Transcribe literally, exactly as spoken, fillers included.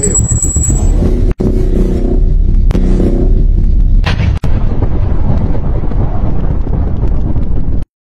favor.